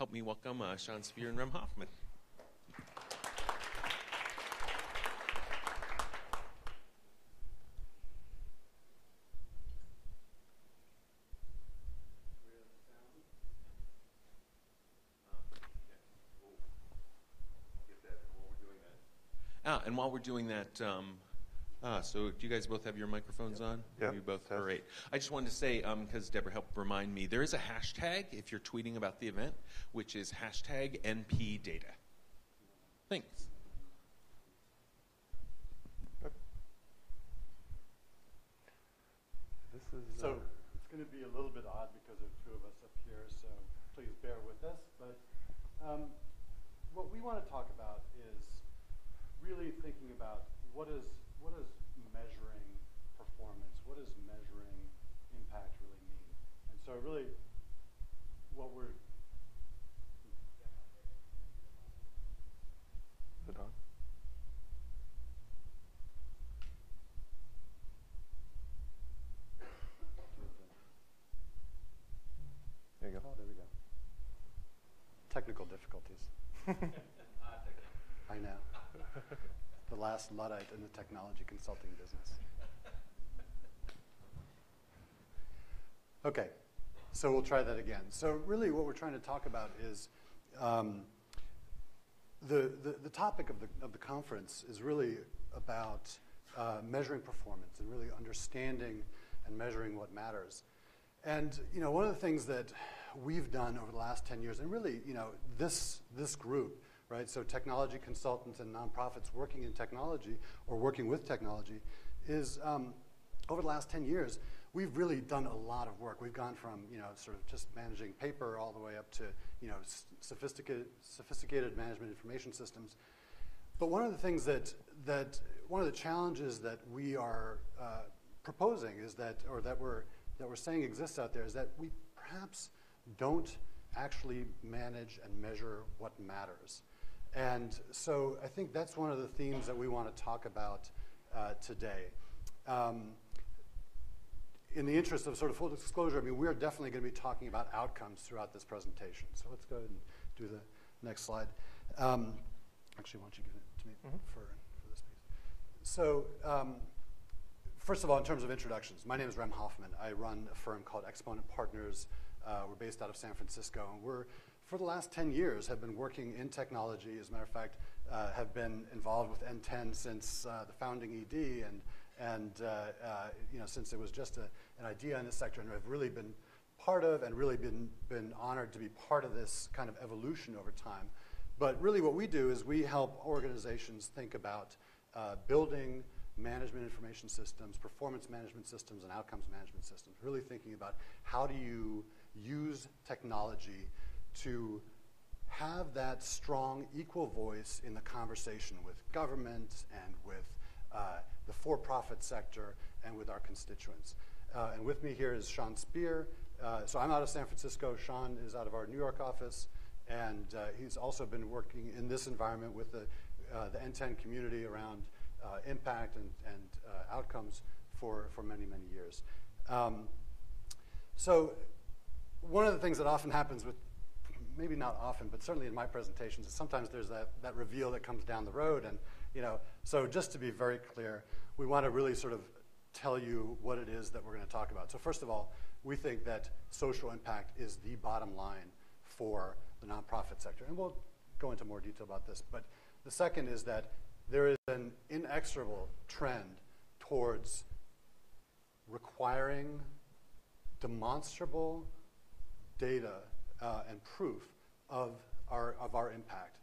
help me welcome Sean Spear and Rem Hoffman. And while we're doing that, so do you guys both have your microphones on? Yeah. You both? All right. I just wanted to say, because Deborah helped remind me, there is a hashtag if you're tweeting about the event, which is hashtag NPData. Thanks. This is, so it's going to be a little bit odd because there are two of us up here, so please bear with us. But what we want to talk about is really thinking about what is measuring performance, what does measuring impact really mean? And so really what we're... Is it on? There you go. Oh, there we go. Technical difficulties. I know. The last Luddite in the technology consulting business. Okay, so we'll try that again. So really what we're trying to talk about is the topic of the conference is really about measuring performance and really understanding and measuring what matters. And you know, one of the things that we've done over the last 10 years, and really you know, this group, right? So technology consultants and nonprofits working in technology or working with technology is, over the last 10 years, we've really done a lot of work. We've gone from, you know, sort of just managing paper all the way up to, you know, sophisticated management information systems. But one of the things that one of the challenges that we are proposing is that, or that we're saying exists out there, is that we perhaps don't actually manage and measure what matters. And so I think that's one of the themes that we want to talk about today. In the interest of sort of full disclosure, I mean, we're definitely going to be talking about outcomes throughout this presentation. So let's go ahead and do the next slide. Actually, why don't you give it to me for this piece. So first of all, in terms of introductions, my name is Rem Hoffman. I run a firm called Exponent Partners. We're based out of San Francisco, and we're, for the last 10 years, have been working in technology. As a matter of fact, have been involved with N10 since the founding ED, and you know, since it was just an idea in this sector, and have really been part of and really been honored to be part of this kind of evolution over time. But really what we do is we help organizations think about building management information systems, performance management systems, and outcomes management systems, really thinking about how do you use technology to have that strong, equal voice in the conversation with government and with the for-profit sector and with our constituents. And with me here is Sean Spear. So I'm out of San Francisco. Sean is out of our New York office. And he's also been working in this environment with the N10 community around impact and outcomes for many, many years. So one of the things that often happens with, maybe not often, but certainly in my presentations, is sometimes there's that reveal that comes down the road. And you know, so just to be very clear, we want to really sort of tell you what it is that we're going to talk about. So first of all, we think that social impact is the bottom line for the nonprofit sector. And we'll go into more detail about this. But the second is that there is an inexorable trend towards requiring demonstrable data and proof of our impact.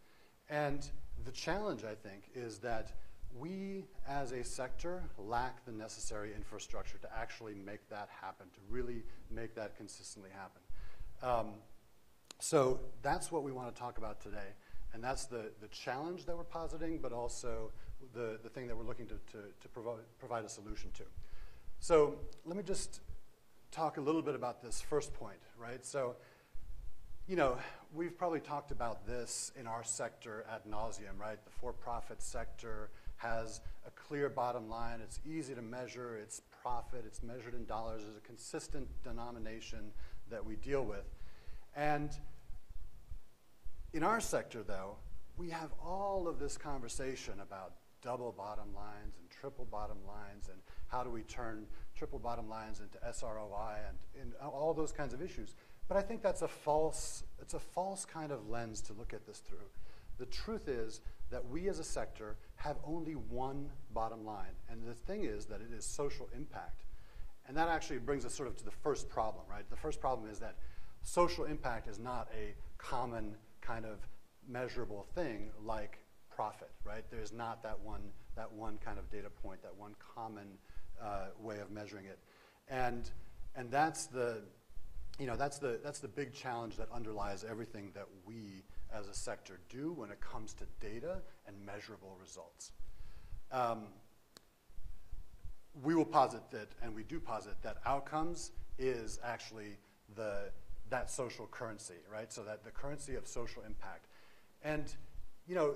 And the challenge, I think, is that we as a sector lack the necessary infrastructure to actually make that happen, to really make that consistently happen. So that's what we want to talk about today. And that's the challenge that we're positing, but also the thing that we're looking to provide a solution to. So let me just talk a little bit about this first point, right? So, you know, we've probably talked about this in our sector ad nauseum, right? The for-profit sector has a clear bottom line. It's easy to measure. It's profit. It's measured in dollars. There's a consistent denomination that we deal with. And In our sector, though, we have all of this conversation about double bottom lines and triple bottom lines and how do we turn triple bottom lines into SROI and all those kinds of issues. But I think that's a false, it's a false kind of lens to look at this through. The truth is that we as a sector have only one bottom line. And the thing is that it is social impact. And that actually brings us sort of to the first problem, right? The first problem is that social impact is not a common kind of measurable thing like profit, right? There's not that one kind of data point, that one common way of measuring it. And that's the, you know, that's the big challenge that underlies everything that we as a sector do when it comes to data and measurable results. We will posit that, and we do posit that outcomes is actually that social currency, right? So that the currency of social impact. And, you know,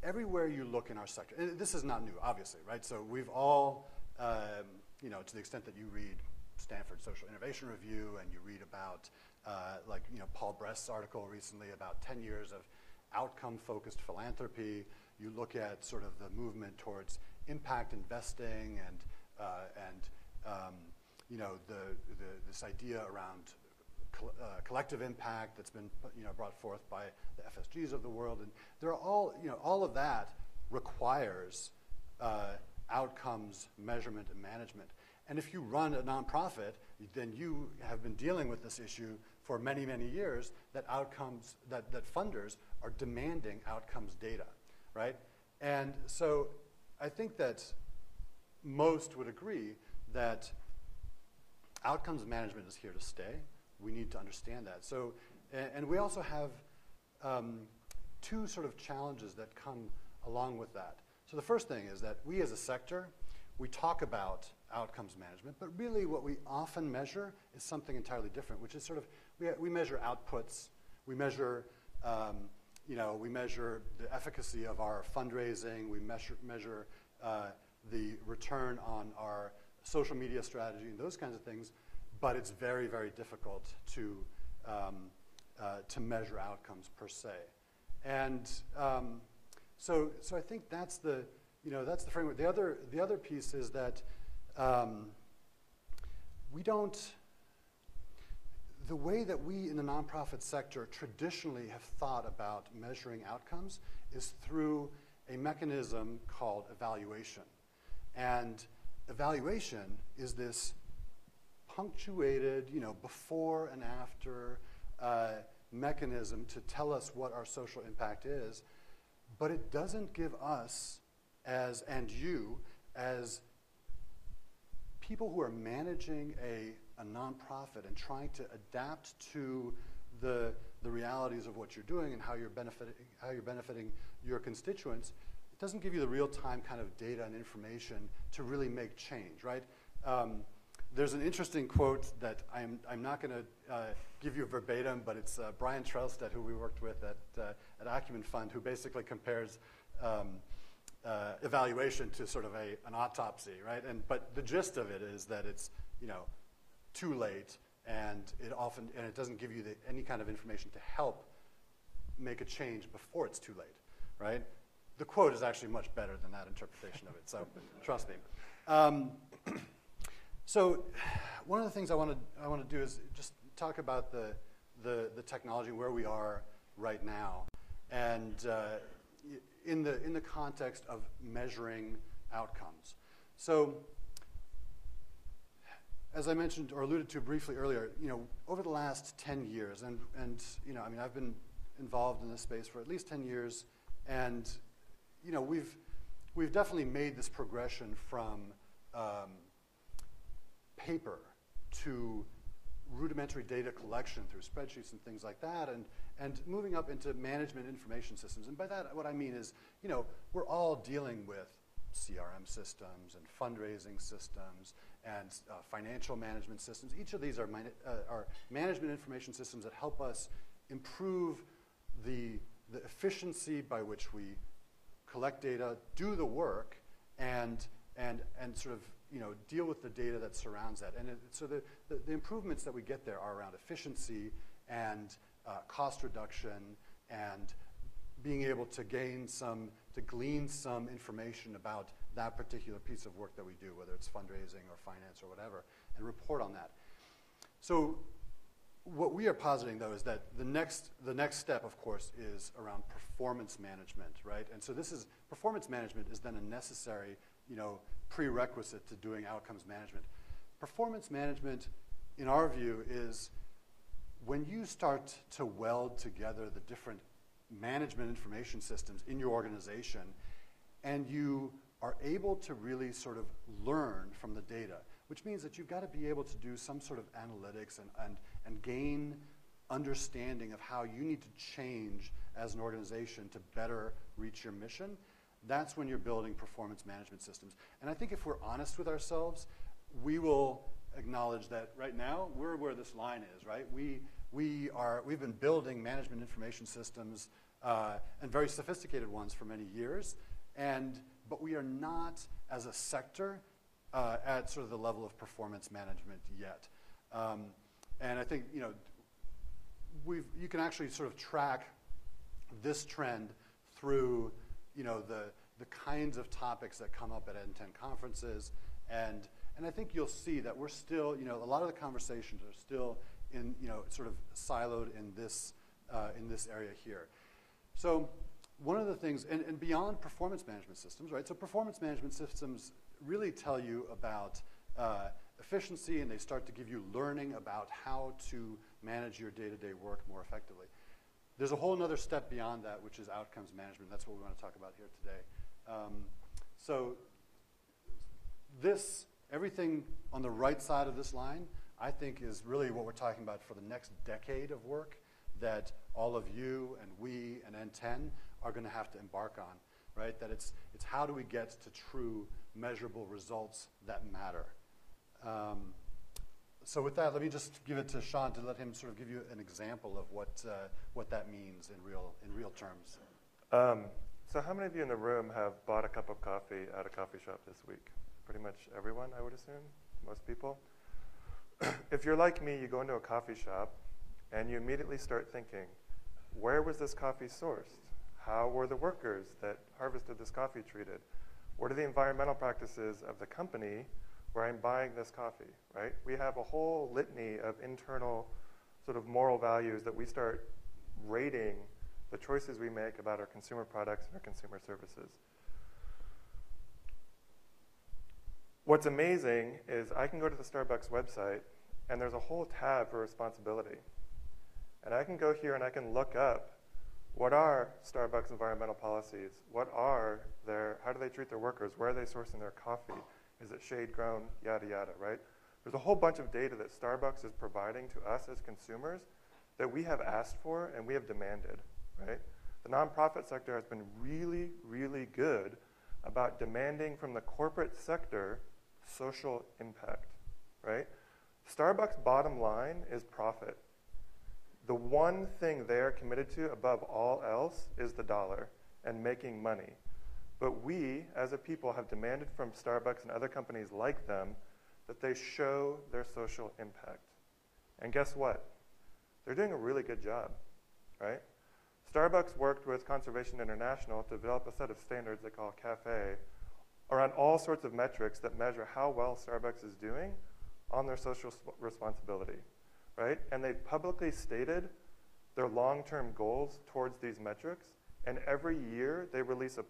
everywhere you look in our sector, and this is not new, obviously, right? So we've all, you know, to the extent that you read Stanford Social Innovation Review and you read about like, you know, Paul Brest's article recently about 10 years of outcome-focused philanthropy. You look at sort of the movement towards impact investing and you know, this idea around collective impact that's been, you know, brought forth by the FSGs of the world. And they're all, you know, all of that requires outcomes, measurement, and management. And if you run a nonprofit, then you have been dealing with this issue for many, many years, that outcomes, that funders are demanding outcomes data, right? And so I think that most would agree that outcomes management is here to stay. We need to understand that. So, and we also have two sort of challenges that come along with that. So the first thing is that we as a sector, we talk about outcomes management, but really what we often measure is something entirely different, which is sort of, we measure outputs, we measure, you know, we measure the efficacy of our fundraising, we measure the return on our social media strategy and those kinds of things, but it's very, very difficult to measure outcomes per se. And so I think that's the, you know, that's the framework. The other piece is that we don't, the way that we in the nonprofit sector traditionally have thought about measuring outcomes is through a mechanism called evaluation. And evaluation is this punctuated, you know, before and after mechanism to tell us what our social impact is, but it doesn't give us as, and you, as people who are managing a nonprofit and trying to adapt to the realities of what you're doing and how you're benefiting your constituents, it doesn't give you the real-time kind of data and information to really make change, right? There's an interesting quote that I'm not going to give you verbatim, but it's Brian Trelstedt, who we worked with at Acumen Fund, who basically compares evaluation to sort of an autopsy, right? But the gist of it is that it's, you know, too late, and it doesn't give you any kind of information to help make a change before it's too late, right? The quote is actually much better than that interpretation of it, so trust me. So one of the things I want to do is just talk about the technology, where we are right now, and in the context of measuring outcomes. So as I mentioned or alluded to briefly earlier, you know, over the last 10 years, and you know, I mean, I've been involved in this space for at least 10 years, and you know, we've definitely made this progression from paper to rudimentary data collection through spreadsheets and things like that, and moving up into management information systems. And by that, what I mean is, you know, we're all dealing with CRM systems and fundraising systems and financial management systems. Each of these are management information systems that help us improve the efficiency by which we collect data, do the work, and sort of, you know, deal with the data that surrounds that. And so the improvements that we get there are around efficiency and cost reduction and being able to glean some information about that particular piece of work that we do, whether it's fundraising or finance or whatever, and report on that. So what we are positing, though, is that the next step, of course, is around performance management, right? And so this is, performance management is then a necessary, prerequisite to doing outcomes management. Performance management, in our view, is when you start to weld together the different management information systems in your organization, and you are able to really sort of learn from the data, which means that you've got to be able to do some sort of analytics and gain understanding of how you need to change as an organization to better reach your mission. That's when you're building performance management systems. And I think if we're honest with ourselves, we will acknowledge that right now we're where this line is, right? We've been building management information systems and very sophisticated ones for many years, but we are not, as a sector, at sort of the level of performance management yet. And I think you can actually sort of track this trend through the kinds of topics that come up at N10 conferences, and I think you'll see that we're still a lot of the conversations are still in sort of siloed in this area here. So one of the things, and beyond performance management systems, right? So performance management systems really tell you about efficiency, and they start to give you learning about how to manage your day-to-day work more effectively. There's a whole other step beyond that, which is outcomes management. That's what we want to talk about here today. So this, everything on the right side of this line, I think is really what we're talking about for the next decade of work that all of you and we and N10 are going to have to embark on, right? That it's how do we get to true measurable results that matter. So with that, let me just give it to Sean to let him sort of give you an example of what that means in real terms. So how many of you in the room have bought a cup of coffee at a coffee shop this week? Pretty much everyone, I would assume, most people. If you're like me, you go into a coffee shop and you immediately start thinking, where was this coffee sourced? How were the workers that harvested this coffee treated? What are the environmental practices of the company where I'm buying this coffee, right? We have a whole litany of internal sort of moral values that we start rating the choices we make about our consumer products and our consumer services. What's amazing is I can go to the Starbucks website and there's a whole tab for responsibility. And I can go here and I can look up what are Starbucks environmental policies? What are their, how do they treat their workers? Where are they sourcing their coffee? Is it shade grown? Yada, yada, right? There's a whole bunch of data that Starbucks is providing to us as consumers that we have asked for and we have demanded, right? The nonprofit sector has been really, really good about demanding from the corporate sector social impact, right? Starbucks' bottom line is profit. The one thing they're committed to above all else is the dollar and making money. But we, as a people, have demanded from Starbucks and other companies like them that they show their social impact. And guess what? They're doing a really good job, right? Starbucks worked with Conservation International to develop a set of standards they call CAFE around all sorts of metrics that measure how well Starbucks is doing on their social responsibility. Right? And they've publicly stated their long-term goals towards these metrics, and every year they release a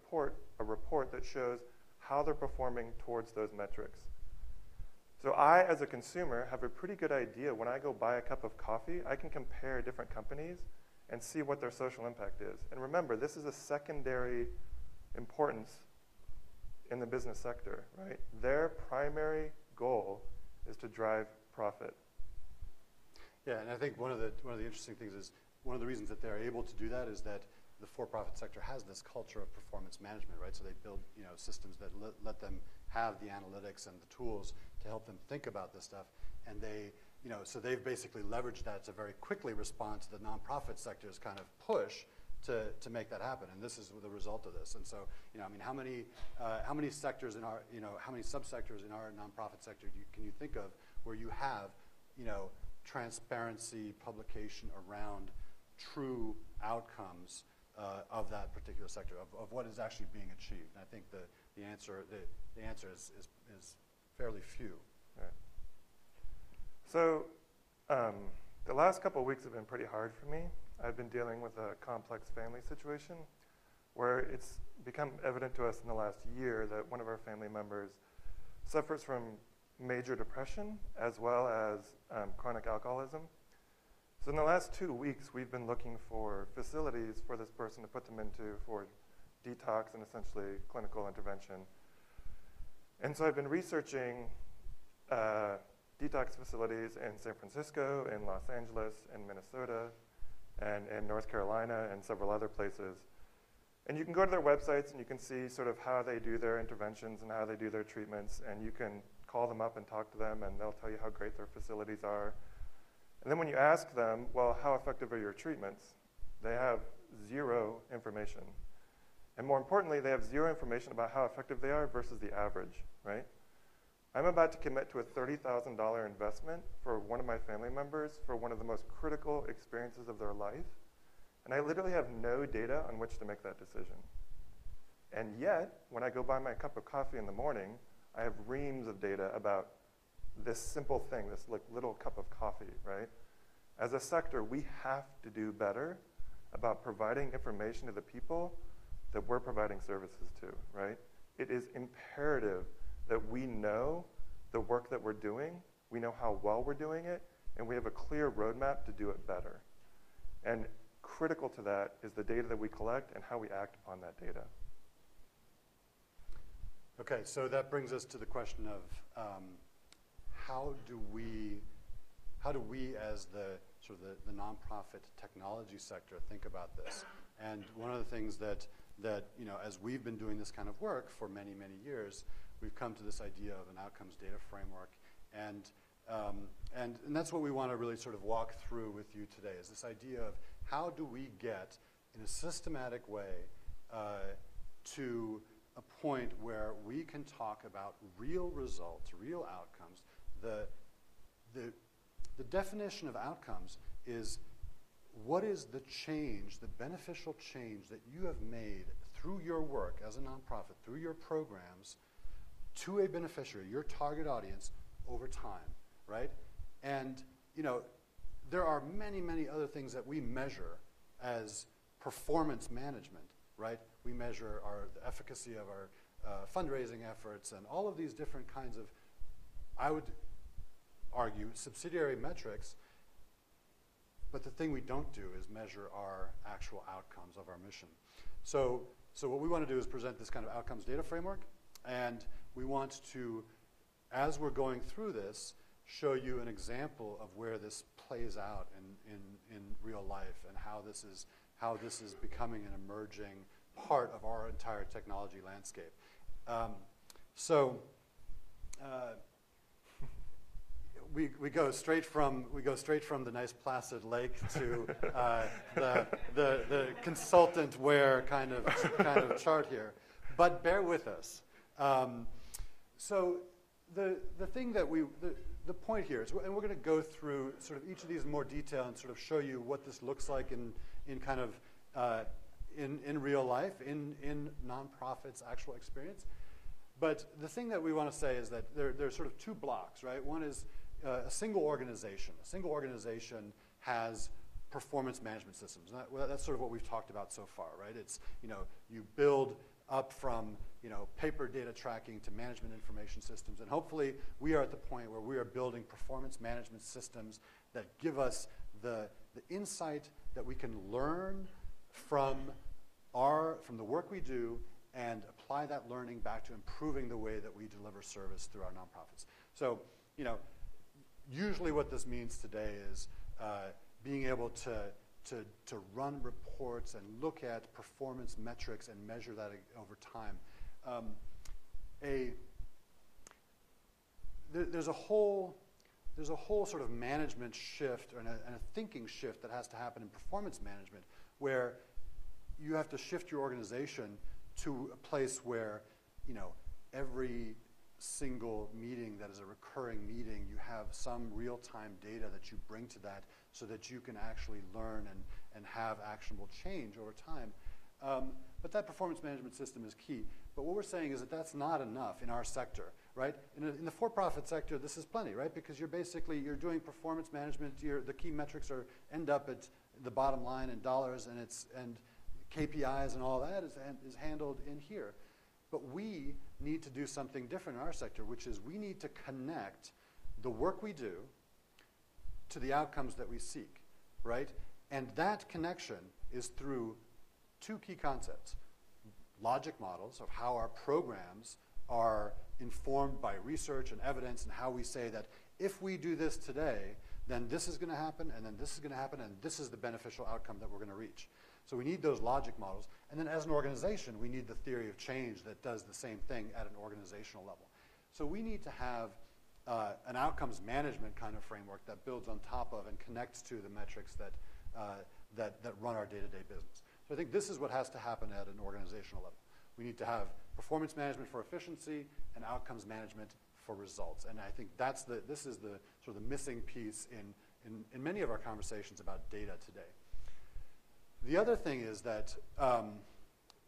report that shows how they're performing towards those metrics. So I, as a consumer, have a pretty good idea when I go buy a cup of coffee, I can compare different companies and see what their social impact is. And remember, this is a secondary importance in the business sector, right? Their primary goal is to drive profit. Yeah, and I think one of the interesting things is one of the reasons that they're able to do that is that the for-profit sector has this culture of performance management, right? So they build systems that let them have the analytics and the tools to help them think about this stuff, and they so they've basically leveraged that to very quickly respond to the nonprofit sector's kind of push to make that happen, and this is the result of this. And so I mean, how many sectors in our how many subsectors in our nonprofit sector can you think of where you have transparency, publication around true outcomes of that particular sector, of what is actually being achieved. And I think the answer is fairly few. All right. So the last couple of weeks have been pretty hard for me. I've been dealing with a complex family situation where it's become evident to us in the last year that one of our family members suffers from major depression as well as chronic alcoholism. So in the last 2 weeks, we've been looking for facilities for this person to put them into for detox and essentially clinical intervention. And so I've been researching detox facilities in San Francisco, in Los Angeles, in Minnesota, and in North Carolina, and several other places. And you can go to their websites and you can see sort of how they do their interventions and how they do their treatments, and you can call them up and talk to them and they'll tell you how great their facilities are. And then when you ask them, well, how effective are your treatments? They have zero information. And more importantly, they have zero information about how effective they are versus the average, right? I'm about to commit to a $30,000 investment for one of my family members for one of the most critical experiences of their life. And I literally have no data on which to make that decision. And yet, when I go buy my cup of coffee in the morning, I have reams of data about this simple thing, this like little cup of coffee, right? As a sector, we have to do better about providing information to the people that we're providing services to, right? It is imperative that we know the work that we're doing, we know how well we're doing it, and we have a clear roadmap to do it better. And critical to that is the data that we collect and how we act upon that data. Okay, so that brings us to the question of how do we as the sort of the nonprofit technology sector think about this? And one of the things that you know, as we've been doing this kind of work for many, many years, we've come to this idea of an outcomes data framework, and that's what we want to really sort of walk through with you today, is this idea of how do we get in a systematic way to a point where we can talk about real results, real outcomes. The definition of outcomes is what is the change, the beneficial change that you have made through your work as a nonprofit, through your programs, to a beneficiary, your target audience, over time, right? And you know, there are many, many other things that we measure as performance management, right? We measure the efficacy of our fundraising efforts and all of these different kinds of, I would argue, subsidiary metrics. But the thing we don't do is measure our actual outcomes of our mission. So what we want to do is present this kind of outcomes data framework, and we want to, as we're going through this, show you an example of where this plays out in real life and how this is becoming an emerging part of our entire technology landscape. We go straight from the nice placid lake to the consultant wear kind of chart here, but bear with us. So the point here is, and we're going to go through sort of each of these in more detail and sort of show you what this looks like in real life, in nonprofits' actual experience. But the thing that we want to say is that there are sort of two blocks, right? One is a single organization. A single organization has performance management systems. That's sort of what we've talked about so far, right? It's, you know, you build up from, you know, paper data tracking to management information systems. And hopefully we are at the point where we are building performance management systems that give us the insight that we can learn from the work we do and apply that learning back to improving the way that we deliver service through our nonprofits. So, you know, usually what this means today is being able to run reports and look at performance metrics and measure that over time. There's a whole sort of management shift and a thinking shift that has to happen in performance management, where you have to shift your organization to a place where, you know, every single meeting that is a recurring meeting, you have some real-time data that you bring to that so that you can actually learn and, and have actionable change over time. But that performance management system is key. But what we're saying is that that's not enough in our sector, right? In the for-profit sector, this is plenty, right? Because you're basically, you're doing performance management, the key metrics are end up at the bottom line in dollars, and it's, and KPIs and all that is handled in here. But we need to do something different in our sector, which is we need to connect the work we do to the outcomes that we seek, right? And that connection is through two key concepts: logic models of how our programs are informed by research and evidence, and how we say that if we do this today, then this is going to happen, and then this is going to happen, and this is the beneficial outcome that we're going to reach. So we need those logic models. And then as an organization, we need the theory of change that does the same thing at an organizational level. So we need to have an outcomes management kind of framework that builds on top of and connects to the metrics that, that run our day-to-day business. So I think this is what has to happen at an organizational level. We need to have performance management for efficiency and outcomes management for results. And I think that's the, this is the sort of the missing piece in many of our conversations about data today. The other thing is that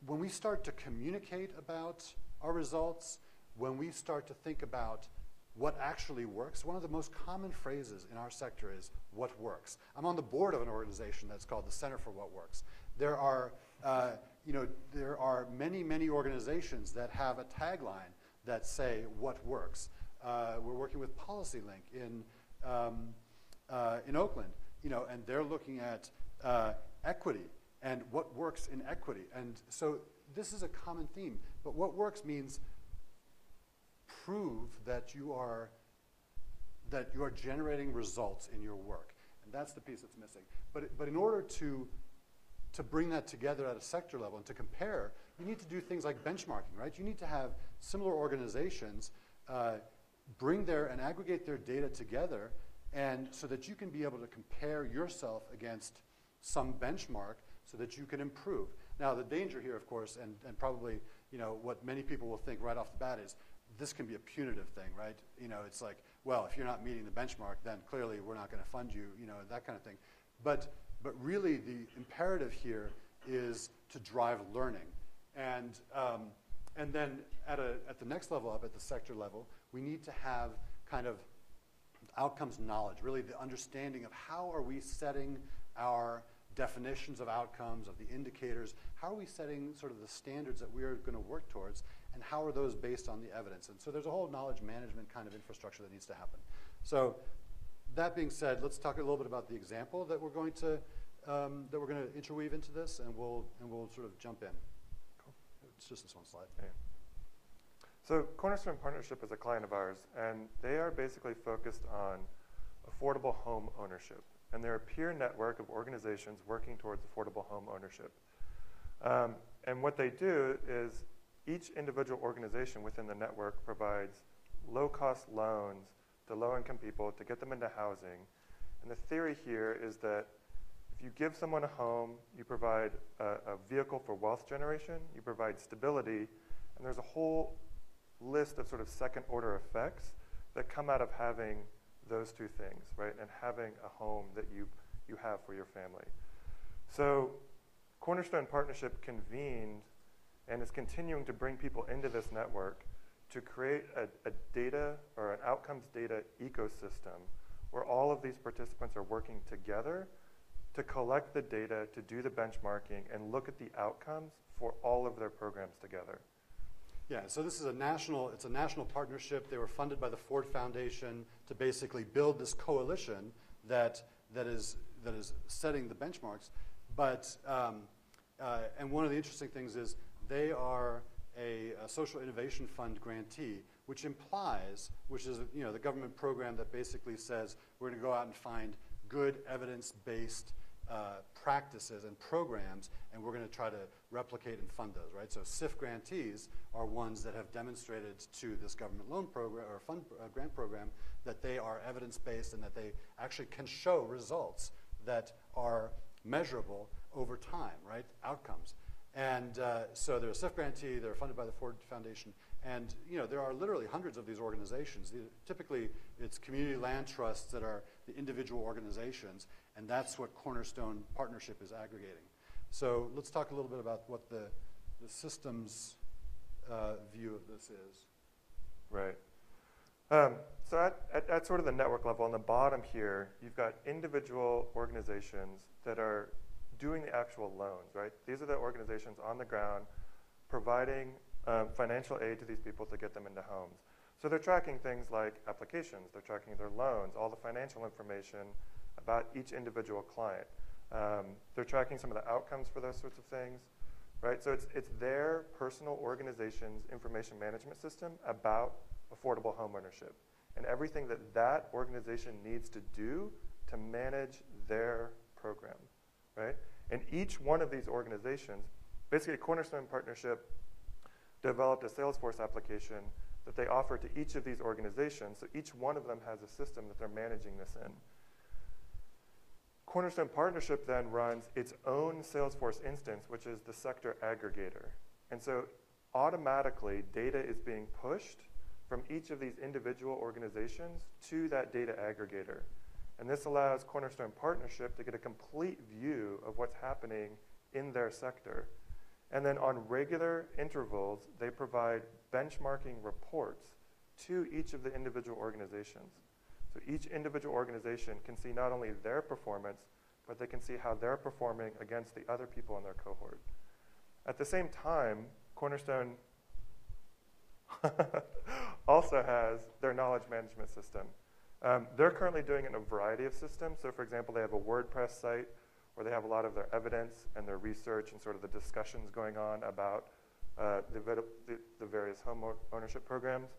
when we start to communicate about our results, when we start to think about what actually works, one of the most common phrases in our sector is what works. I'm on the board of an organization that's called the Center for What Works. There are, there are many, many organizations that have a tagline that say what works. We're working with PolicyLink in Oakland, and they're looking at equity and what works in equity. And so this is a common theme, but what works means prove that you are generating results in your work. And that's the piece that's missing. But in order to bring that together at a sector level and to compare, you need to do things like benchmarking, right? You need to have similar organizations bring their and aggregate their data together, and so that you can be able to compare yourself against some benchmark so that you can improve. Now the danger here, of course, and probably what many people will think right off the bat is this can be a punitive thing, right? It's like, well, if you're not meeting the benchmark, then clearly we're not going to fund you, that kind of thing. But really the imperative here is to drive learning. And then at the next level up, at the sector level, we need to have kind of outcomes knowledge, really the understanding of how are we setting our definitions of outcomes, of the indicators, how are we setting sort of the standards that we are going to work towards, and how are those based on the evidence? And so there's a whole knowledge management kind of infrastructure that needs to happen. So that being said, let's talk a little bit about the example that we're going to interweave into this, and we'll sort of jump in. Cool. It's just this one slide. Yeah. So Cornerstone Partnership is a client of ours, and they are basically focused on affordable home ownership. And they're a peer network of organizations working towards affordable home ownership. And what they do is each individual organization within the network provides low-cost loans to low-income people to get them into housing. And the theory here is that if you give someone a home, you provide a vehicle for wealth generation, you provide stability, and there's a whole list of sort of second-order effects that come out of having those two things, right? And having a home that you have for your family. So Cornerstone Partnership convened and is continuing to bring people into this network to create a data or an outcomes data ecosystem where all of these participants are working together to collect the data, to do the benchmarking, and look at the outcomes for all of their programs together. Yeah, so this is a national, it's a national partnership. They were funded by the Ford Foundation to basically build this coalition that is setting the benchmarks. But, and one of the interesting things is they are a social innovation fund grantee, which implies, which is the government program that basically says we're gonna go out and find good evidence-based practices and programs, and we're going to try to replicate and fund those, right? So SIF grantees are ones that have demonstrated to this government loan program or fund grant program that they are evidence-based and that they actually can show results that are measurable over time, right? Outcomes. And so they're a SIF grantee, they're funded by the Ford Foundation, and there are literally hundreds of these organizations. Typically, it's community land trusts that are the individual organizations, and that's what Cornerstone Partnership is aggregating. So let's talk a little bit about what the systems view of this is. Right. So at sort of the network level, on the bottom here, you've got individual organizations that are doing the actual loans, right? These are the organizations on the ground providing financial aid to these people to get them into homes. So they're tracking things like applications, they're tracking their loans, all the financial information about each individual client. They're tracking some of the outcomes for those sorts of things, right? So it's their personal organization's information management system about affordable home ownership and everything that that organization needs to do to manage their program, right? And each one of these organizations, basically Cornerstone Partnership developed a Salesforce application that they offer to each of these organizations, so each one of them has a system that they're managing this in. Cornerstone Partnership then runs its own Salesforce instance, which is the sector aggregator. And so automatically data is being pushed from each of these individual organizations to that data aggregator. And this allows Cornerstone Partnership to get a complete view of what's happening in their sector. And then on regular intervals, they provide benchmarking reports to each of the individual organizations. So each individual organization can see not only their performance, but they can see how they're performing against the other people in their cohort. At the same time, Cornerstone also has their knowledge management system. They're currently doing it in a variety of systems. So for example, they have a WordPress site where they have a lot of their evidence and their research and sort of the discussions going on about the various home ownership programs.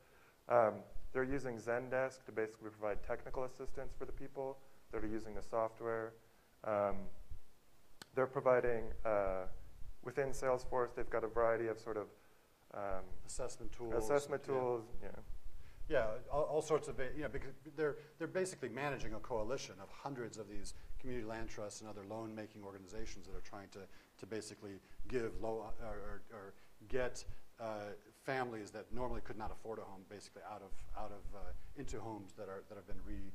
They're using Zendesk to basically provide technical assistance for the people that are using the software. They're providing, within Salesforce, they've got a variety of sort of assessment tools, yeah. Yeah, all sorts of, you know, because they're basically managing a coalition of hundreds of these community land trusts and other loan-making organizations that are trying to basically give low or get families that normally could not afford a home basically into homes that have been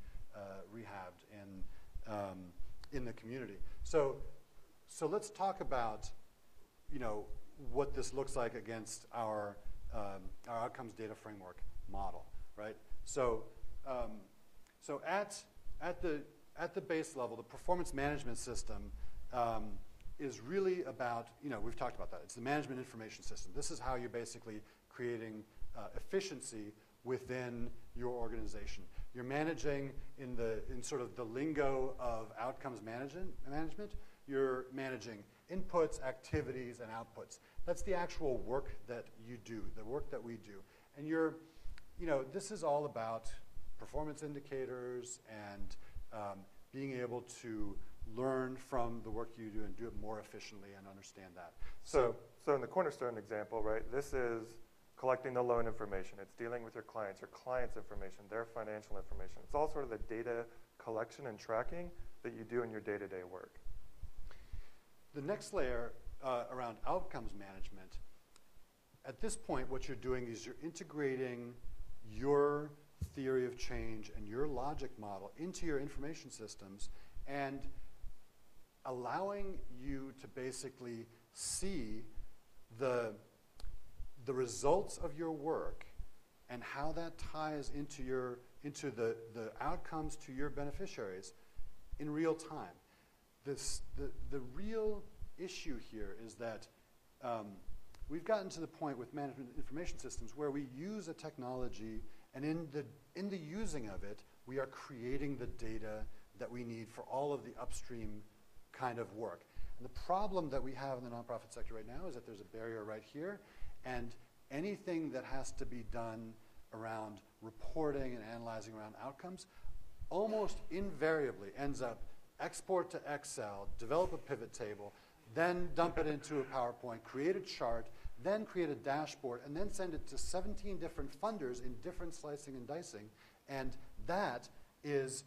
rehabbed in the community. So let's talk about, you know, what this looks like against our outcomes data framework model. Right, so at the base level, the performance management system is really about, you know, we've talked about that. It's the management information system. This is how you're basically creating efficiency within your organization. You're managing in sort of the lingo of outcomes management. You're managing inputs, activities, and outputs. That's the actual work that you do, the work that we do, and you're. You know, this is all about performance indicators and being able to learn from the work you do and do it more efficiently and understand that. So in the Cornerstone example, right, this is collecting the loan information. It's dealing with your clients' information, their financial information. It's all sort of the data collection and tracking that you do in your day-to-day work. The next layer around outcomes management, at this point what you're doing is you're integrating your theory of change and your logic model into your information systems and allowing you to basically see the results of your work and how that ties into your the outcomes to your beneficiaries in real time. The real issue here is that we've gotten to the point with management information systems where we use a technology, and in the using of it, we are creating the data that we need for all of the upstream kind of work. And the problem that we have in the nonprofit sector right now is that there's a barrier right here, and anything that has to be done around reporting and analyzing around outcomes almost invariably ends up export to Excel, develop a pivot table, then dump it into a PowerPoint, create a chart, then create a dashboard, and then send it to 17 different funders in different slicing and dicing. And that is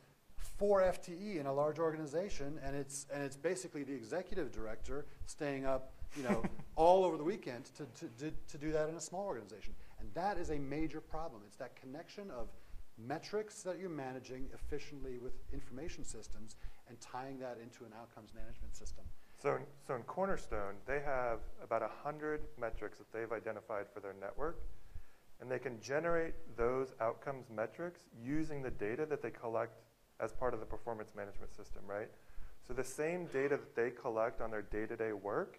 4 FTE in a large organization, and it's basically the executive director staying up, you know, all over the weekend to do that in a small organization. And that is a major problem. It's that connection of metrics that you're managing efficiently with information systems and tying that into an outcomes management system. So in Cornerstone, they have about 100 metrics that they've identified for their network, and they can generate those outcomes metrics using the data that they collect as part of the performance management system, right? So the same data that they collect on their day-to-day work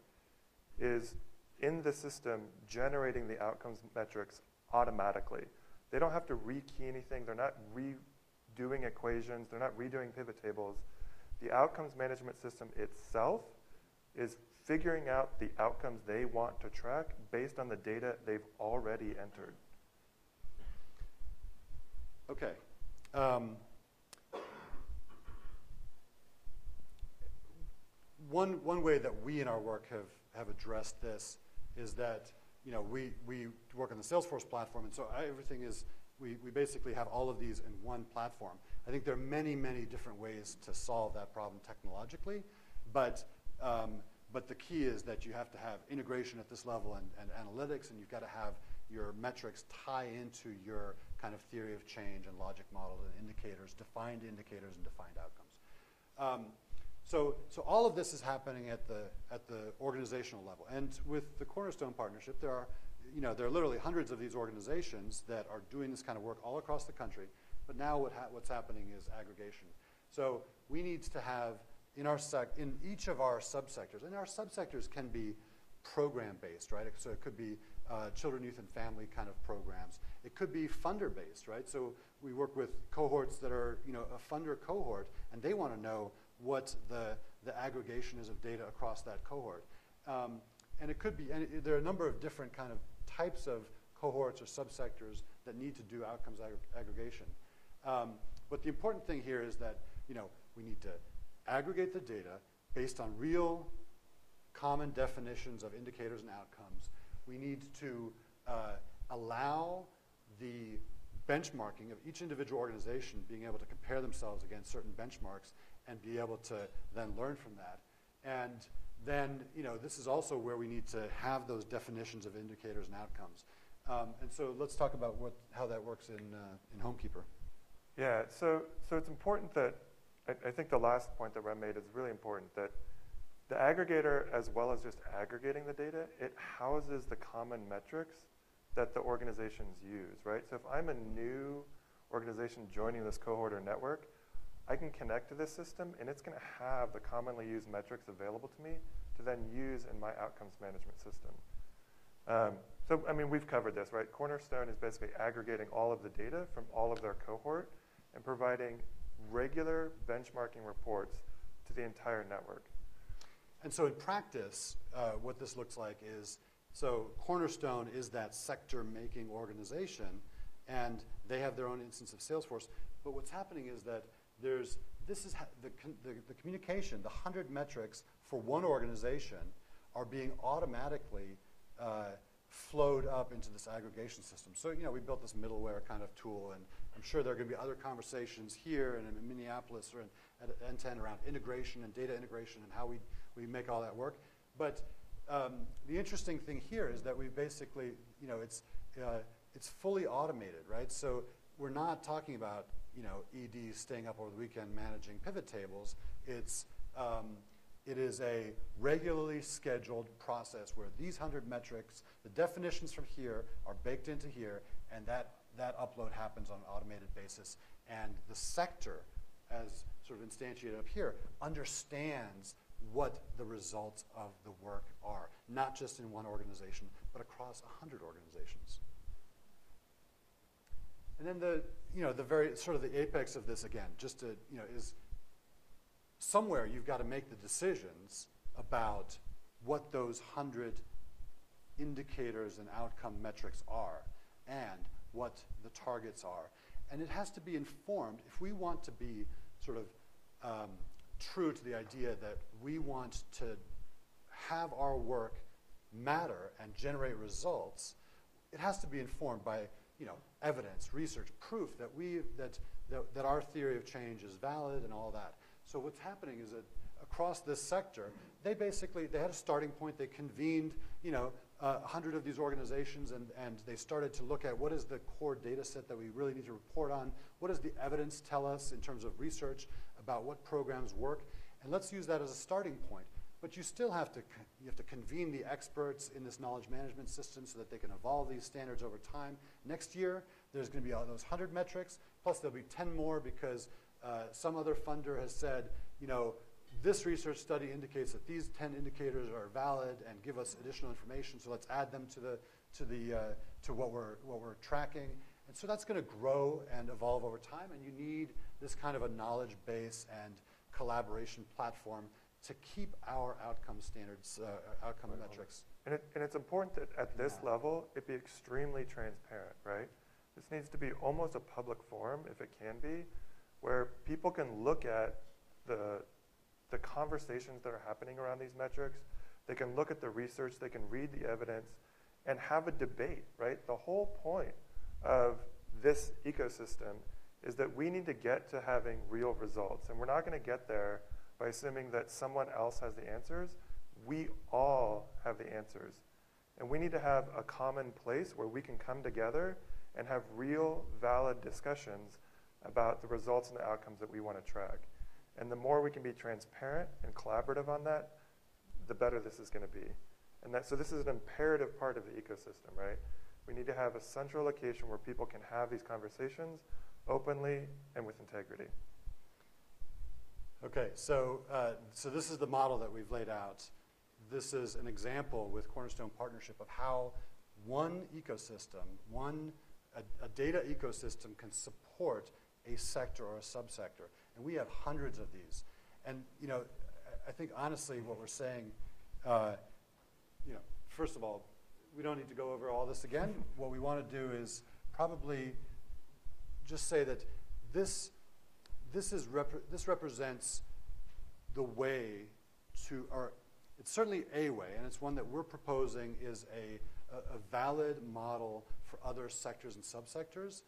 is in the system generating the outcomes metrics automatically. They don't have to rekey anything. They're not redoing equations. They're not redoing pivot tables. The outcomes management system itself is figuring out the outcomes they want to track based on the data they've already entered. Okay. One way that we in our work have addressed this is that, you know, we work on the Salesforce platform, and so everything is, we basically have all of these in one platform. I think there are many, many different ways to solve that problem technologically, but the key is that you have to have integration at this level and analytics, and you've got to have your metrics tie into your kind of theory of change and logic model and indicators and defined outcomes. So all of this is happening at the organizational level, and with the Cornerstone Partnership, there are literally hundreds of these organizations that are doing this kind of work all across the country. But now what's happening is aggregation. So we need to have in each of our subsectors, and our subsectors can be program-based, right? So it could be children, youth, and family kind of programs. It could be funder-based, right? So we work with cohorts that are, you know, a funder cohort, and they want to know what the aggregation is of data across that cohort. And it could be, and there are a number of different kind of types of cohorts or subsectors that need to do outcomes aggregation. But the important thing here is that, you know, we need to aggregate the data based on real common definitions of indicators and outcomes. We need to allow the benchmarking of each individual organization being able to compare themselves against certain benchmarks and be able to then learn from that. And then, you know, this is also where we need to have those definitions of indicators and outcomes. And so let's talk about how that works in HomeKeeper. Yeah, so it's important that, I think the last point that Rem made is really important, that the aggregator, as well as just aggregating the data, it houses the common metrics that the organizations use, right? So if I'm a new organization joining this cohort or network, I can connect to this system, and it's going to have the commonly used metrics available to me to then use in my outcomes management system. So, I mean, we've covered this, right? Cornerstone is basically aggregating all of the data from all of their cohort and providing regular benchmarking reports to the entire network. And so in practice, what this looks like is, so Cornerstone is that sector-making organization, and they have their own instance of Salesforce. But what's happening is that the communication, the 100 metrics for one organization are being automatically flowed up into this aggregation system. So, you know, we built this middleware kind of tool, and I'm sure there are going to be other conversations here and in Minneapolis or at N10 around integration and data integration and how we make all that work. But the interesting thing here is that we basically, you know, it's fully automated, right? So we're not talking about, you know, ED staying up over the weekend managing pivot tables. It is a regularly scheduled process where these 100 metrics, the definitions from here are baked into here, and that upload happens on an automated basis. And the sector, as sort of instantiated up here, understands what the results of the work are, not just in one organization, but across 100 organizations. And then the very sort of the apex of this, again, just to, you know, is somewhere you've got to make the decisions about what those 100 indicators and outcome metrics are and what the targets are. And it has to be informed if we want to be sort of true to the idea that we want to have our work matter and generate results. It has to be informed by, you know, evidence, research, proof that our theory of change is valid and all that. So what's happening is that across this sector, they basically, they had a starting point, they convened, 100 of these organizations, and they started to look at what is the core data set that we really need to report on, what does the evidence tell us in terms of research about what programs work, and let's use that as a starting point. But you still have to, you have to convene the experts in this knowledge management system so that they can evolve these standards over time. Next year, there's going to be all those 100 metrics, plus there'll be 10 more because some other funder has said, this research study indicates that these 10 indicators are valid and give us additional information, so let's add them to what we're tracking. And so that's going to grow and evolve over time, and you need this kind of a knowledge base and collaboration platform to keep our outcome standards, outcome metrics. And it's important that at this level, it be extremely transparent, right? This needs to be almost a public forum, if it can be, where people can look at the conversations that are happening around these metrics, they can look at the research, they can read the evidence, and have a debate, right? The whole point of this ecosystem is that we need to get to having real results, and we're not gonna get there by assuming that someone else has the answers. We all have the answers, and we need to have a common place where we can come together and have real, valid discussions about the results and the outcomes that we wanna track. And the more we can be transparent and collaborative on that, the better this is going to be. And that, so this is an imperative part of the ecosystem, right? We need to have a central location where people can have these conversations openly and with integrity. Okay, so, so this is the model that we've laid out. This is an example with Cornerstone Partnership of how one ecosystem, a data ecosystem can support a sector or a subsector. And we have hundreds of these. And I think honestly what we're saying, first of all, we don't need to go over all this again. What we want to do is probably just say that this represents the way to, or it's certainly a way, and it's one that we're proposing is a valid model for other sectors and subsectors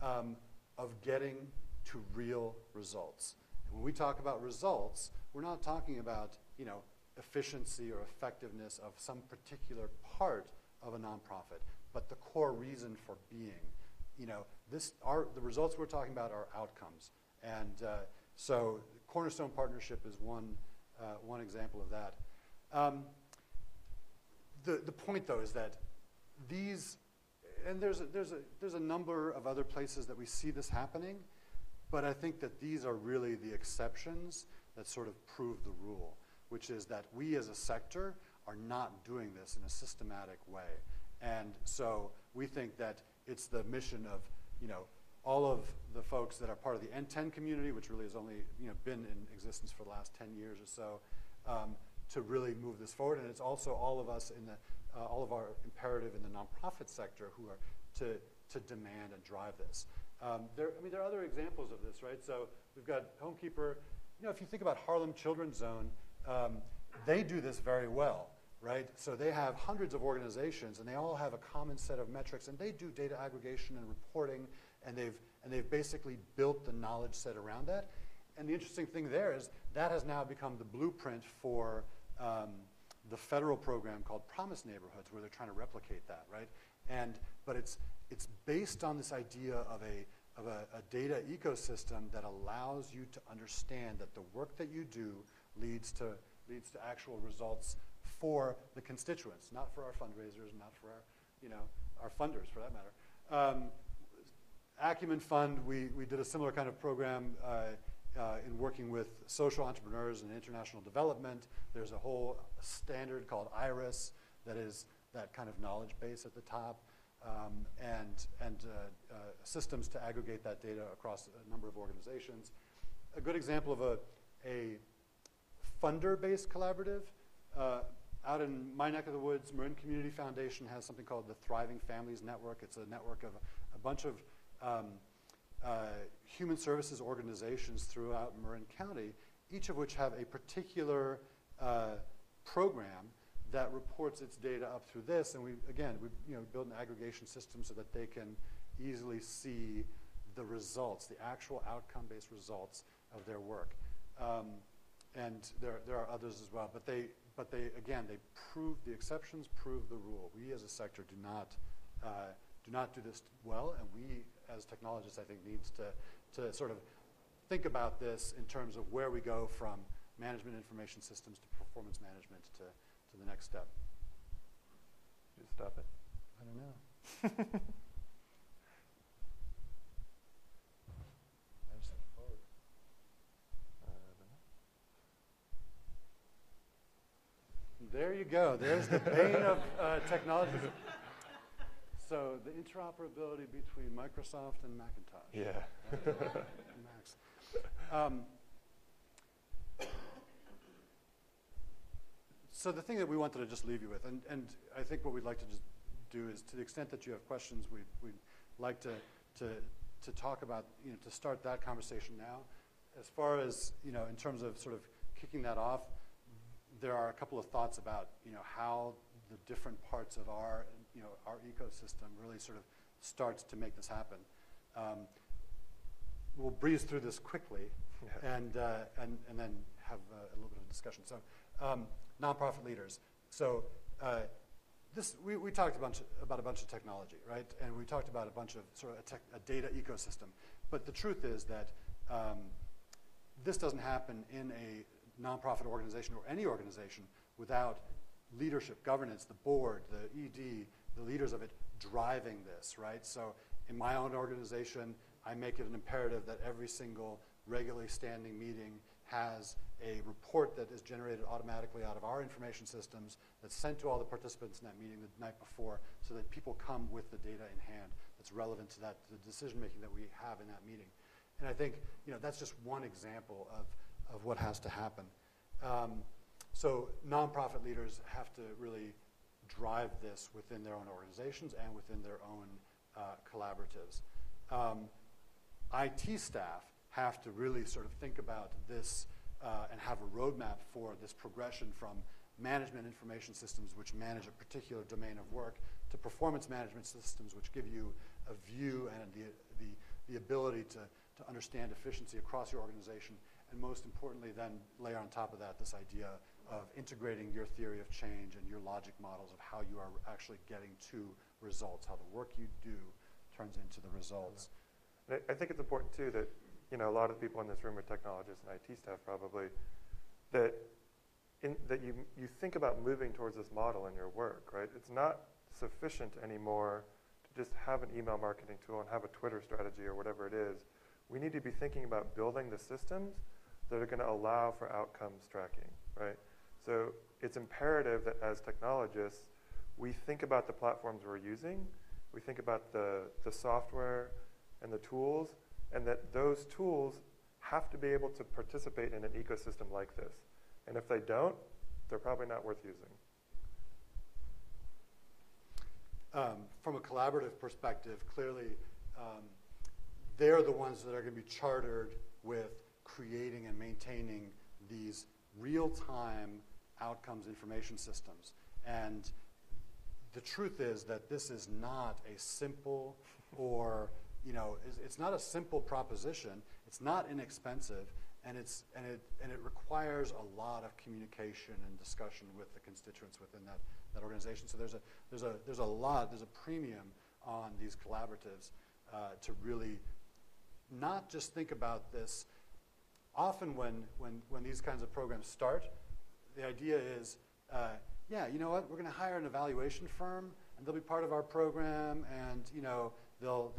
of getting to real results. And when we talk about results, we're not talking about efficiency or effectiveness of some particular part of a nonprofit, but the core reason for being. The results we're talking about are outcomes, and so Cornerstone Partnership is one example of that. The point though is that these, and there's a number of other places that we see this happening. But I think that these are really the exceptions that sort of prove the rule, which is that we as a sector are not doing this in a systematic way. And so we think that it's the mission of, all of the folks that are part of the N10 community, which really has only, been in existence for the last 10 years or so, to really move this forward. And it's also all of us in the, all of our imperative in the nonprofit sector who are to demand and drive this. There are other examples of this, right? So we've got HomeKeeper. If you think about Harlem Children's Zone, they do this very well, right? So they have hundreds of organizations, and they all have a common set of metrics, and they do data aggregation and reporting, and they've basically built the knowledge set around that. And the interesting thing there is that has now become the blueprint for the federal program called Promise Neighborhoods, where they're trying to replicate that, right? But it's based on this idea of a data ecosystem that allows you to understand that the work that you do leads to actual results for the constituents, not for our fundraisers, not for our, our funders for that matter. Acumen Fund, we did a similar kind of program in working with social entrepreneurs and international development. There's a whole standard called IRIS that is that kind of knowledge base at the top, and systems to aggregate that data across a number of organizations. A good example of a funder-based collaborative, out in my neck of the woods, Marin Community Foundation has something called the Thriving Families Network. It's a network of a bunch of human services organizations throughout Marin County, each of which have a particular program that reports its data up through this, and we build an aggregation system so that they can easily see the results, the actual outcome-based results of their work. And there are others as well, but they prove the exceptions prove the rule. We as a sector do not do this well, and we as technologists, I think, needs to sort of think about this in terms of where we go from management information systems to performance management to the next step. Did you stop it? I don't know. There you go. There's the pain of technology. So the interoperability between Microsoft and Macintosh. Yeah. Max. So the thing that we wanted to just leave you with, and I think what we'd like to just do is, to the extent that you have questions, we'd like to talk about, to start that conversation now. As far as, in terms of sort of kicking that off, there are a couple of thoughts about how the different parts of our our ecosystem really sort of starts to make this happen. We'll breeze through this quickly, yeah. and then have a little bit of discussion. So nonprofit leaders. So this we talked about a bunch of technology, right? And we talked about a bunch of sort of a data ecosystem. But the truth is that this doesn't happen in a nonprofit organization or any organization without leadership, governance, the board, the ED, the leaders of it driving this, right? So in my own organization, I make it an imperative that every single regularly standing meeting has a report that is generated automatically out of our information systems that's sent to all the participants in that meeting the night before, so that people come with the data in hand that's relevant to that, the decision-making that we have in that meeting. And I think that's just one example of what has to happen. So nonprofit leaders have to really drive this within their own organizations and within their own collaboratives. IT staff have to really sort of think about this and have a roadmap for this progression from management information systems, which manage a particular domain of work, to performance management systems, which give you a view and the ability to understand efficiency across your organization. And most importantly, then layer on top of that this idea of integrating your theory of change and your logic models of how you are actually getting to results, how the work you do turns into the results. I think it's important too that a lot of the people in this room are technologists and IT staff probably, that you think about moving towards this model in your work, right? It's not sufficient anymore to just have an email marketing tool and have a Twitter strategy or whatever it is. We need to be thinking about building the systems that are going to allow for outcomes tracking, right? So it's imperative that as technologists, we think about the platforms we're using, we think about the software and the tools, and that those tools have to be able to participate in an ecosystem like this. And if they don't, they're probably not worth using. From a collaborative perspective, clearly, they're the ones that are going to be chartered with creating and maintaining these real-time outcomes information systems. And the truth is that this is not a simple or, it's not a simple proposition. It's not inexpensive, and it requires a lot of communication and discussion with the constituents within that organization. So there's a premium on these collaboratives to really not just think about this. Often when these kinds of programs start, the idea is, yeah, you know what, we're going to hire an evaluation firm, and they'll be part of our program, and they'll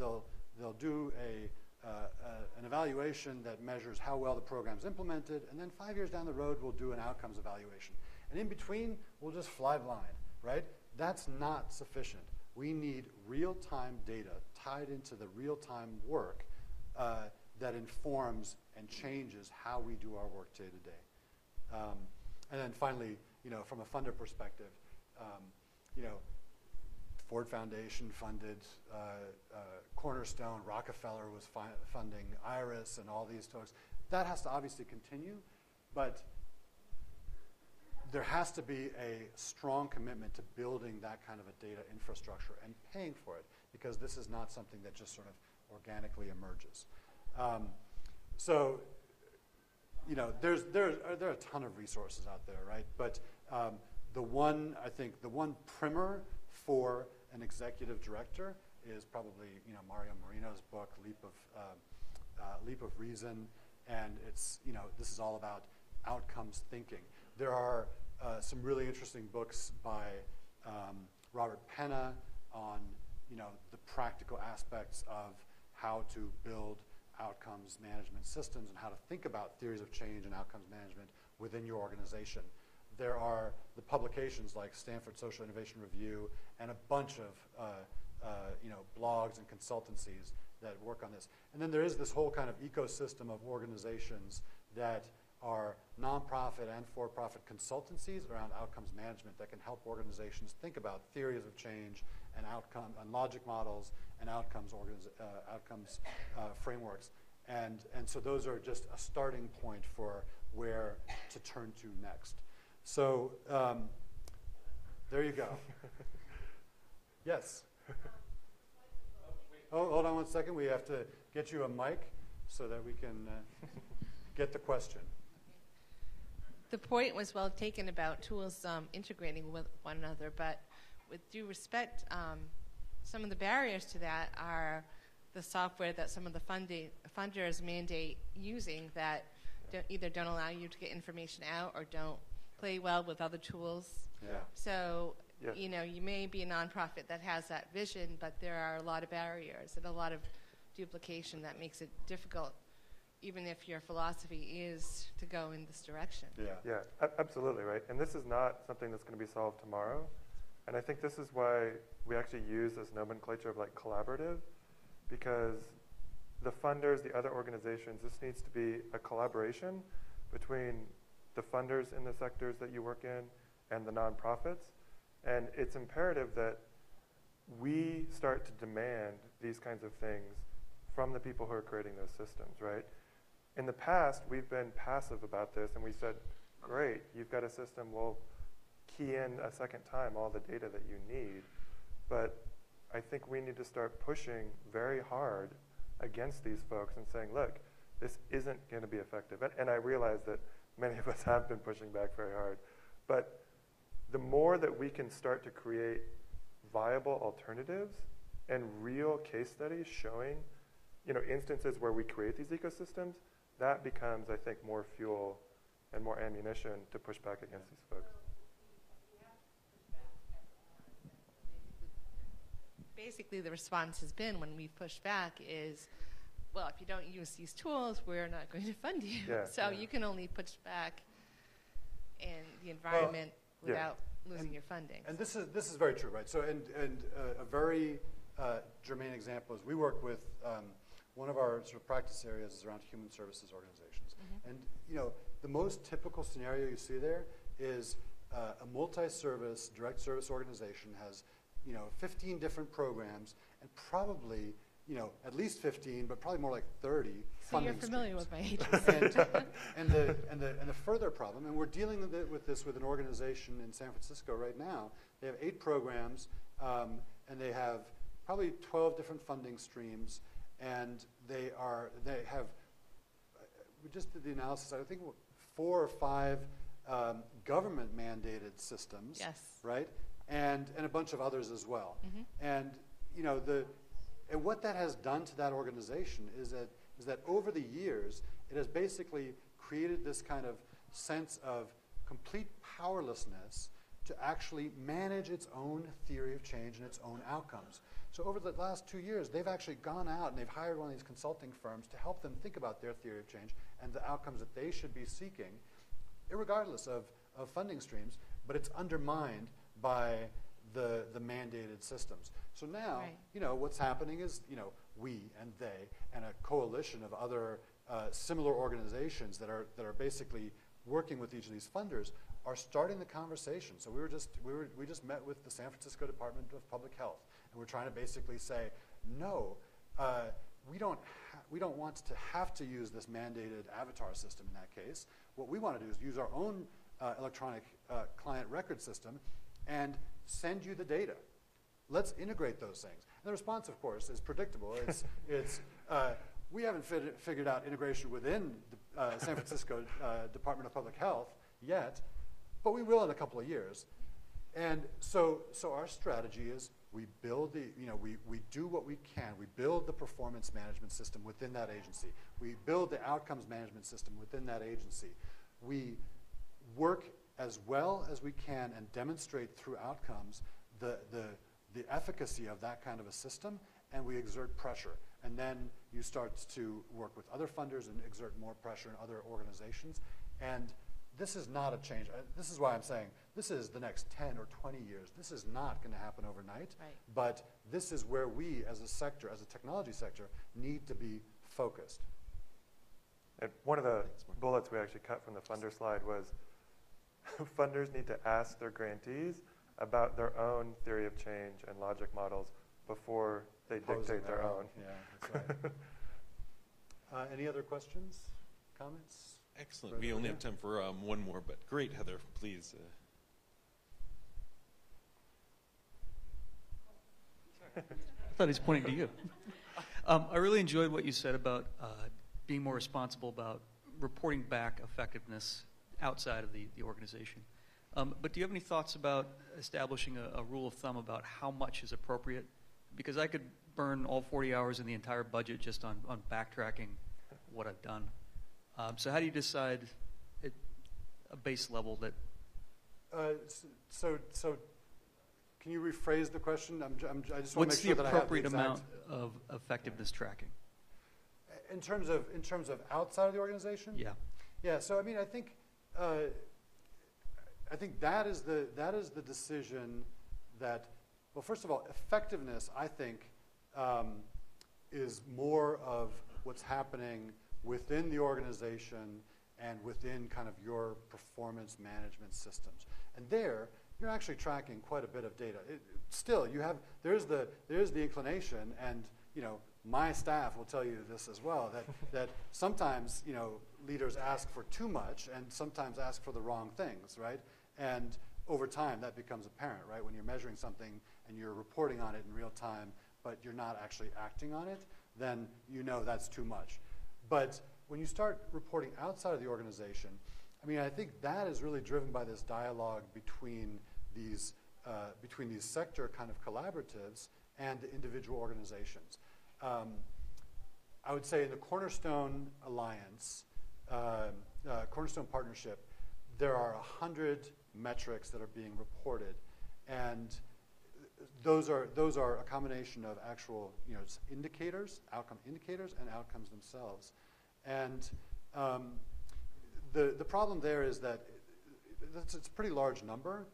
do an evaluation that measures how well the program's implemented, and then 5 years down the road, we'll do an outcomes evaluation. And in between, we'll just fly blind, right? That's not sufficient. We need real-time data tied into the real-time work that informs and changes how we do our work day to day. And then finally, from a funder perspective, Ford Foundation funded Cornerstone, Rockefeller was funding IRIS and all these folks. That has to obviously continue, but there has to be a strong commitment to building that kind of a data infrastructure and paying for it, because this is not something that just sort of organically emerges. So you know, there are a ton of resources out there, right? But the one primer for an executive director is probably, you know, Mario Marino's book, Leap of Reason, and it's, you know, this is all about outcomes thinking. There are some really interesting books by Robert Penna on, you know, the practical aspects of how to build outcomes management systems and how to think about theories of change and outcomes management within your organization. There are the publications like Stanford Social Innovation Review and a bunch of you know, blogs and consultancies that work on this. And then there is this whole kind of ecosystem of organizations that are nonprofit and for-profit consultancies around outcomes management that can help organizations think about theories of change and outcome and logic models and outcomes frameworks. And so those are just a starting point for where to turn to next. So there you go. Yes. Oh, hold on one second. We have to get you a mic so that we can get the question. The point was well taken about tools integrating with one another, but with due respect, some of the barriers to that are the software that some of the funders mandate using that either don't allow you to get information out or don't play well with other tools. Yeah. So, yeah, you know, you may be a nonprofit that has that vision, but there are a lot of barriers and a lot of duplication that makes it difficult, even if your philosophy is to go in this direction. Yeah, yeah, absolutely, right? And this is not something that's going to be solved tomorrow. And I think this is why we actually use this nomenclature of like collaborative, because the funders, the other organizations, this needs to be a collaboration between the funders in the sectors that you work in and the nonprofits. And it's imperative that we start to demand these kinds of things from the people who are creating those systems, right? In the past, we've been passive about this, and we said, great, you've got a system, we'll key in a second time all the data that you need. But I think we need to start pushing very hard against these folks and saying, look, this isn't going to be effective. And I realize that many of us have been pushing back very hard. But the more that we can start to create viable alternatives and real case studies showing, you know, instances where we create these ecosystems, that becomes, I think, more fuel and more ammunition to push back against these folks. Basically, the response has been, when we push back, is, well, if you don't use these tools, we're not going to fund you. Yeah, so yeah, you can only push back in the environment without losing your funding. And this is very true, right? So, and a very germane example is we work with one of our sort of practice areas is around human services organizations. Mm-hmm. And you know, the most typical scenario you see there is a multi-service, direct service organization has, you know, 15 different programs and probably, you know, at least 15, but probably more like 30. So you're familiar with my agency. and the further problem, and we're dealing with this with an organization in San Francisco right now. They have 8 programs, and they have probably 12 different funding streams, and they have. We just did the analysis. I think 4 or 5 government mandated systems. Yes. Right, and a bunch of others as well. Mm-hmm. And you know the. And what that has done to that organization is that over the years, it has basically created this kind of sense of complete powerlessness to actually manage its own theory of change and its own outcomes. So over the last 2 years, they've actually gone out and they've hired one of these consulting firms to help them think about their theory of change and the outcomes that they should be seeking, irregardless of funding streams, but it's undermined by the mandated systems. So now, right, you know, what's happening is, you know, we and they and a coalition of other similar organizations that are basically working with each of these funders are starting the conversation. So we just met with the San Francisco Department of Public Health, and we're trying to basically say, no, we don't want to have to use this mandated avatar system in that case. What we want to do is use our own electronic client record system and send you the data. Let's integrate those things. And the response, of course, is predictable. It's we haven't figured out integration within the San Francisco Department of Public Health yet, but we will in a couple of years. And so our strategy is we build the, we do what we can. We build the performance management system within that agency. We build the outcomes management system within that agency. We work as well as we can and demonstrate through outcomes the efficacy of that kind of a system, and we exert pressure. And then you start to work with other funders and exert more pressure in other organizations. And this is not a change. This is why I'm saying this is the next 10 or 20 years. This is not going to happen overnight. Right. But this is where we, as a sector, as a technology sector, need to be focused. And one of the bullets we actually cut from the funder slide was funders need to ask their grantees about their own theory of change and logic models before they dictate their own. Yeah, that's right. Any other questions, comments? Excellent. We only have time for one more, but great, Heather, please. I thought he was pointing to you. I really enjoyed what you said about being more responsible about reporting back effectiveness outside of the organization. But do you have any thoughts about establishing a rule of thumb about how much is appropriate? Because I could burn all 40 hours in the entire budget just on backtracking what I've done. So how do you decide at a base level that? So can you rephrase the question? I just want to make sure that I have the exact. What's the appropriate amount of effectiveness tracking? In terms of outside of the organization? Yeah. Yeah. So I mean, I think that is the decision that. Well, first of all, effectiveness, I think, is more of what's happening within the organization and within kind of your performance management systems. And there, you're actually tracking quite a bit of data. Still, you have, there's the inclination, and my staff will tell you this as well, that sometimes leaders ask for too much and sometimes ask for the wrong things, right? And over time, that becomes apparent, right? When you're measuring something and you're reporting on it in real time, but you're not actually acting on it, then that's too much. But when you start reporting outside of the organization, I mean, I think that is really driven by this dialogue between these sector kind of collaboratives and the individual organizations. I would say in the Cornerstone Alliance, Cornerstone Partnership, there are 100 metrics that are being reported, and those are a combination of actual indicators, outcome indicators, and outcomes themselves. And the problem there is that it's a pretty large number,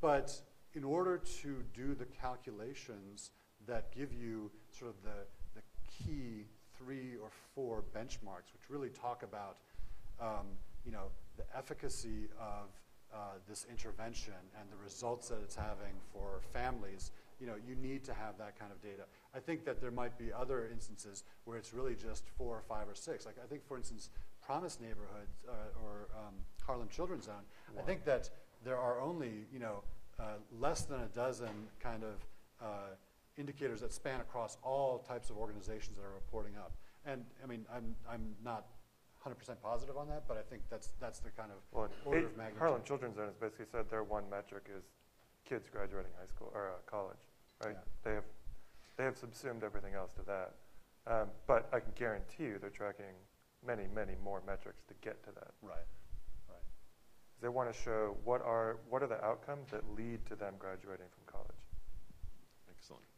but in order to do the calculations that give you sort of the key 3 or 4 benchmarks, which really talk about the efficacy of this intervention and the results that it's having for families, you need to have that kind of data. I think that there might be other instances where it's really just 4 or 5 or 6. Like I think, for instance, Promise Neighborhoods or Harlem Children's Zone, wow. I think that there are only less than a dozen kind of indicators that span across all types of organizations that are reporting up. And I mean, I'm not 100% positive on that, but I think that's the kind of order of magnitude. Harlem Children's Zone has basically said their one metric is kids graduating high school or college, right? Yeah. They have subsumed everything else to that, but I can guarantee you they're tracking many more metrics to get to that. Right. They want to show what are the outcomes that lead to them graduating from college. Excellent.